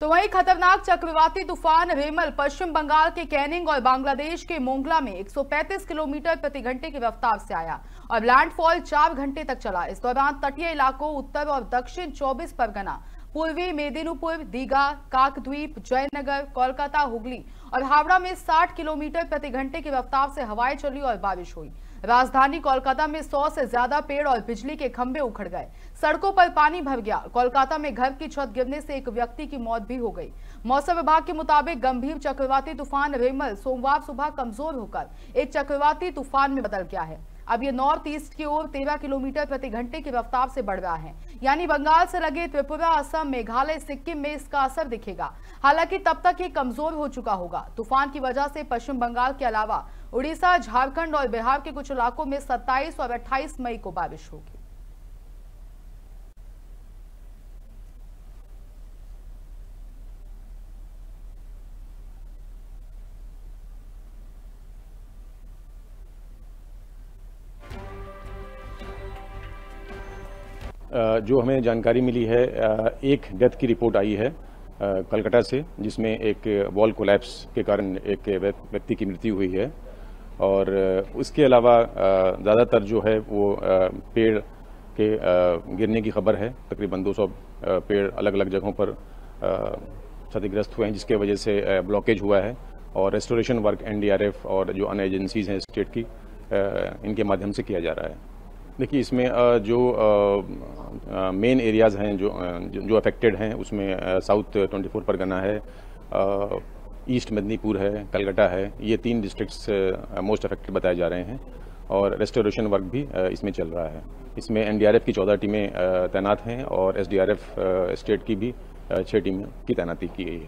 तो वहीं खतरनाक चक्रवाती तूफान रेमल पश्चिम बंगाल के कैनिंग और बांग्लादेश के मोंगला में 135 किलोमीटर प्रति घंटे की रफ्तार से आया और लैंडफॉल 4 घंटे तक चला। इस दौरान तटीय इलाकों उत्तर और दक्षिण 24 परगना, पूर्वी मेदिनूपुर, दीघा, काकद्वीप, जयनगर, कोलकाता, हुगली और हावड़ा में 60 किलोमीटर प्रति घंटे की रफ्तार से हवाएं चली और बारिश हुई। राजधानी कोलकाता में 100 से ज्यादा पेड़ और बिजली के खंभे उखड़ गए, सड़कों पर पानी भर गया। कोलकाता में घर की छत गिरने से एक व्यक्ति की मौत भी हो गई। मौसम विभाग के मुताबिक गंभीर चक्रवाती तूफान रेमल सोमवार सुबह कमजोर होकर एक चक्रवाती तूफान में बदल गया है। अब ये नॉर्थ ईस्ट की ओर 13 किलोमीटर प्रति घंटे की रफ्तार से बढ़ रहा है, यानी बंगाल से लगे त्रिपुरा, असम, मेघालय, सिक्किम में इसका असर दिखेगा। हालांकि तब तक ये कमजोर हो चुका होगा। तूफान की वजह से पश्चिम बंगाल के अलावा उड़ीसा, झारखंड और बिहार के कुछ इलाकों में 27 और 28 मई को बारिश होगी। जो हमें जानकारी मिली है, एक डेथ की रिपोर्ट आई है कलकत्ता से, जिसमें एक वॉल कोलैप्स के कारण एक व्यक्ति की मृत्यु हुई है। और उसके अलावा ज़्यादातर जो है वो पेड़ के गिरने की खबर है। तकरीबन 200 पेड़ अलग अलग जगहों पर क्षतिग्रस्त हुए हैं, जिसके वजह से ब्लॉकेज हुआ है। और रेस्टोरेशन वर्क एनडीआरएफ और जो अन्य एजेंसीज हैं स्टेट की, इनके माध्यम से किया जा रहा है। देखिए, इसमें जो मेन एरियाज़ हैं जो अफेक्टेड हैं, उसमें साउथ 24 परगना है, ईस्ट मेदिनीपुर है, कलकत्ता है। ये 3 डिस्ट्रिक्ट्स मोस्ट अफेक्टेड बताए जा रहे हैं और रेस्टोरेशन वर्क भी इसमें चल रहा है। इसमें एनडीआरएफ की 14 टीमें तैनात हैं और एसडीआरएफ स्टेट की भी 6 टीमें की तैनाती की गई है।